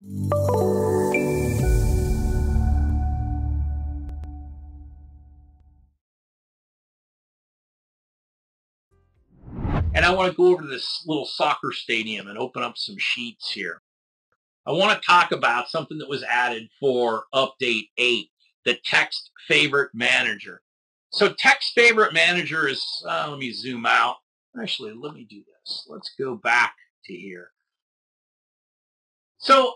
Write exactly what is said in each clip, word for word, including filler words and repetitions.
And I want to go over to this little soccer stadium and open up some sheets here. I want to talk about something that was added for Update eight, the Text Favorite Manager. So Text Favorite Manager is, uh, let me zoom out. Actually, let me do this. Let's go back to here. So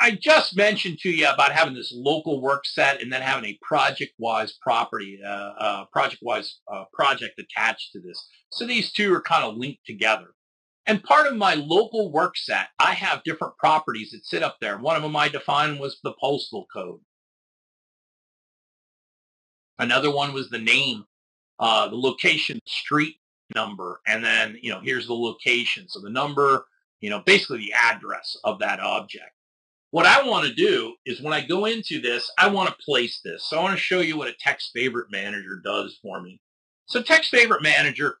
I just mentioned to you about having this local work set and then having a project-wise property, uh, uh, project-wise uh, project attached to this. So these two are kind of linked together. And part of my local work set, I have different properties that sit up there. One of them I defined was the postal code. Another one was the name, uh, the location, street number, and then, you know, here's the location. So the number, you know, basically the address of that object. What I want to do is when I go into this, I want to place this. So I want to show you what a Text Favorite Manager does for me. So Text Favorite Manager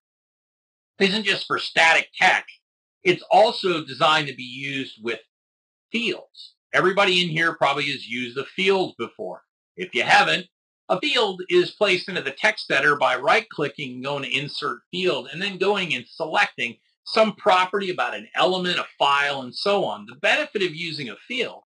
isn't just for static text. It's also designed to be used with fields. Everybody in here probably has used a field before. If you haven't, a field is placed into the text editor by right-clicking, going to Insert Field, and then going and selecting some property about an element, a file, and so on. The benefit of using a field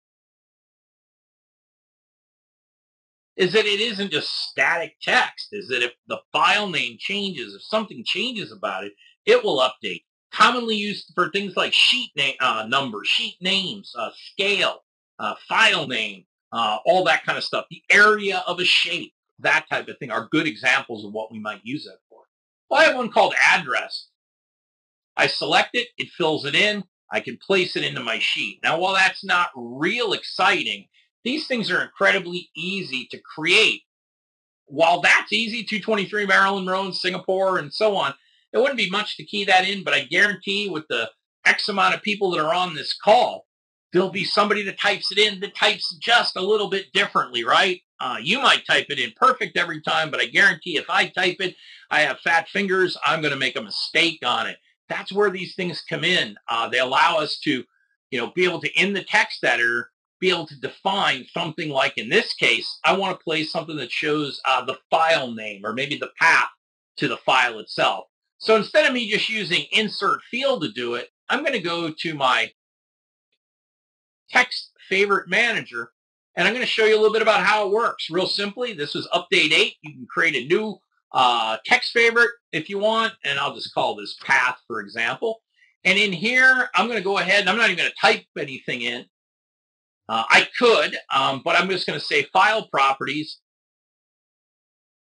is that it isn't just static text, is that if the file name changes, if something changes about it, it will update. Commonly used for things like sheet name, uh, numbers, sheet names, uh, scale, uh, file name. Uh, all that kind of stuff. The area of a shape, that type of thing, are good examples of what we might use that for. Well, I have one called address. I select it. It fills it in. I can place it into my sheet. Now, while that's not real exciting, these things are incredibly easy to create. While that's easy, two twenty-three Maryland Road, Singapore, and so on, it wouldn't be much to key that in, but I guarantee with the X amount of people that are on this call, there'll be somebody that types it in that types just a little bit differently, right? Uh, you might type it in perfect every time, but I guarantee if I type it, I have fat fingers, I'm going to make a mistake on it. That's where these things come in. Uh, they allow us to, you know, be able to, in the text editor, be able to define something like, in this case, I want to place something that shows uh, the file name or maybe the path to the file itself. So instead of me just using Insert Field to do it, I'm going to go to my Text Favorite Manager, and I'm going to show you a little bit about how it works. Real simply, this is Update eight. You can create a new uh, text favorite if you want, and I'll just call this Path, for example. And in here, I'm going to go ahead, and I'm not even going to type anything in. Uh, I could, um, but I'm just going to say File Properties.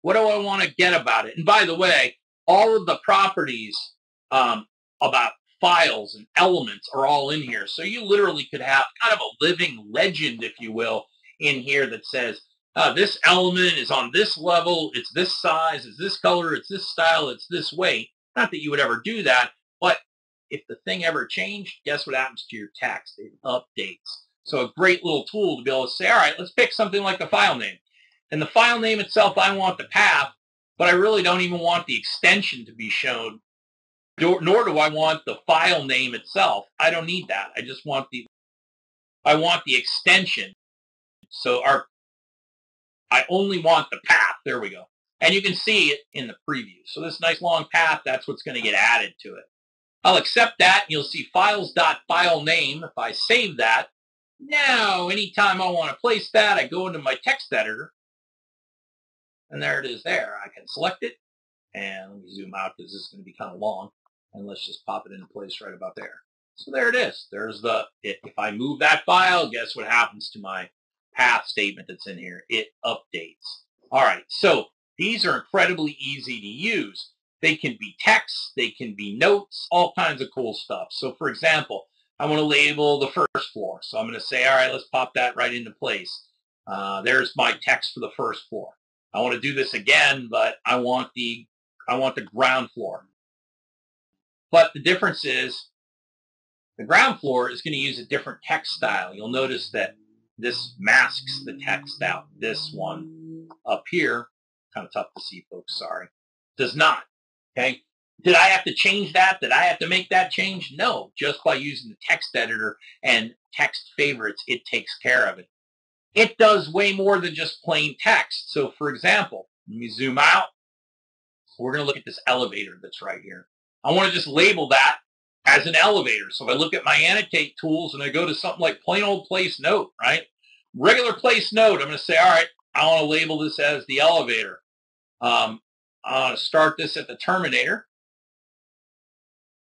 What do I want to get about it? And by the way, all of the properties um, about files and elements are all in here. So you literally could have kind of a living legend, if you will, in here that says, uh, this element is on this level, it's this size, it's this color, it's this style, it's this weight. Not that you would ever do that, but if the thing ever changed, guess what happens to your text? It updates. So a great little tool to be able to say, all right, let's pick something like the file name. And the file name itself, I want the path, but I really don't even want the extension to be shown. Nor do I want the file name itself. I don't need that. I just want the, I want the extension. So our, I only want the path. There we go. And you can see it in the preview. So this nice long path, that's what's going to get added to it. I'll accept that. And you'll see files.filename. If I save that, now anytime I want to place that, I go into my text editor. And there it is there. I can select it. And let me zoom out because this is going to be kind of long. And let's just pop it into place right about there. So there it is. There's the, it, if I move that file, guess what happens to my path statement that's in here? It updates. All right. So these are incredibly easy to use. They can be text. They can be notes, all kinds of cool stuff. So for example, I want to label the first floor. So I'm going to say, all right, let's pop that right into place. Uh, there's my text for the first floor. I want to do this again, but I want the, I want the ground floor. But the difference is the ground floor is going to use a different text style. You'll notice that this masks the text out. This one up here, kind of tough to see, folks, sorry, does not. Okay. Did I have to change that? Did I have to make that change? No, just by using the text editor and text favorites, it takes care of it. It does way more than just plain text. So for example, let me zoom out. We're going to look at this elevator that's right here. I want to just label that as an elevator. So if I look at my annotate tools and I go to something like plain old place note, right? Regular place note, I'm going to say, all right, I want to label this as the elevator. Um, I want to start this at the terminator.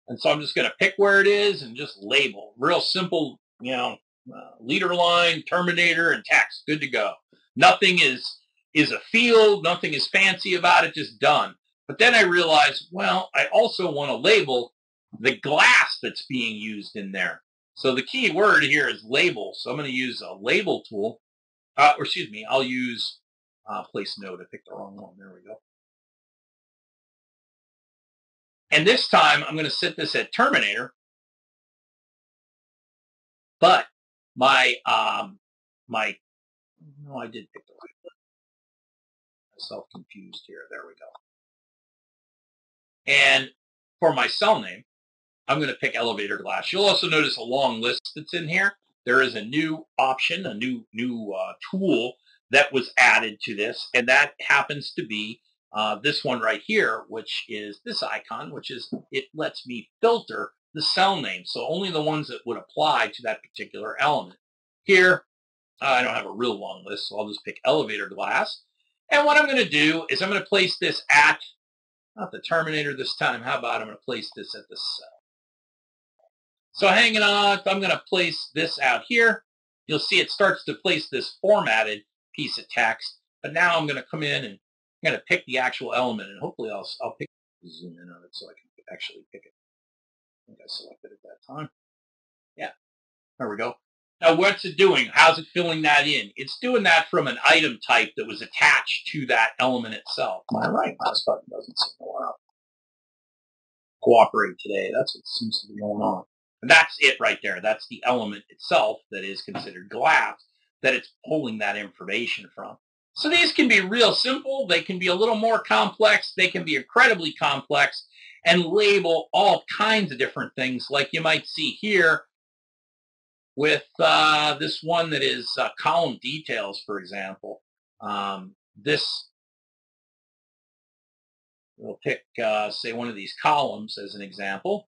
And so I'm just going to pick where it is and just label. Real simple, you know, uh, leader line, terminator, and text. Good to go. Nothing is, is a field. Nothing is fancy about it. Just done. But then I realized, well, I also want to label the glass that's being used in there. So the key word here is label. So I'm going to use a label tool. Uh, or excuse me, I'll use uh, place note. I picked the wrong one. There we go. And this time, I'm going to set this at terminator. But my, um, my, no, I did pick the right one. Myself confused here. There we go. And for my cell name, I'm going to pick elevator glass. You'll also notice a long list that's in here. There is a new option, a new new uh, tool that was added to this, and that happens to be uh, this one right here, which is this icon, which is it lets me filter the cell name, so only the ones that would apply to that particular element. Here, uh, I don't have a real long list, so I'll just pick elevator glass. And what I'm going to do is I'm going to place this at not the terminator this time. How about I'm going to place this at the cell? So hanging on, I'm going to place this out here. You'll see it starts to place this formatted piece of text. But now I'm going to come in and I'm going to pick the actual element. And hopefully I'll, I'll pick, zoom in on it so I can actually pick it. I think I selected it that time. Yeah, there we go. Now what's it doing? How's it filling that in? It's doing that from an item type that was attached to that element itself. My right mouse button doesn't seem to want to cooperate today. That's what seems to be going on. And that's it right there. That's the element itself that is considered glass that it's pulling that information from. So these can be real simple. They can be a little more complex. They can be incredibly complex and label all kinds of different things like you might see here with uh, this one that is uh, column details, for example. Um, this, we'll pick, uh, say, one of these columns as an example.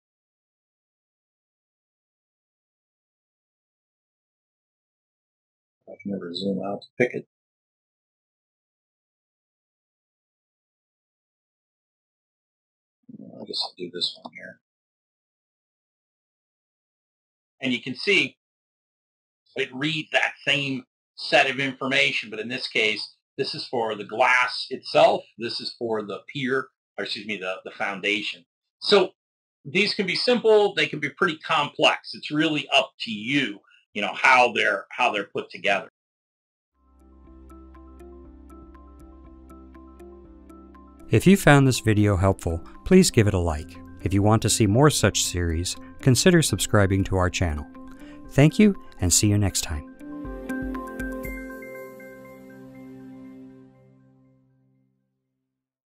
I can never zoom out to pick it. I guess I'll do this one here. And you can see it reads that same set of information, but in this case, this is for the glass itself. This is for the pier, or excuse me, the, the foundation. So these can be simple. They can be pretty complex. It's really up to you, you know, how they're, how they're put together. If you found this video helpful, please give it a like. If you want to see more such series, consider subscribing to our channel. Thank you, and see you next time.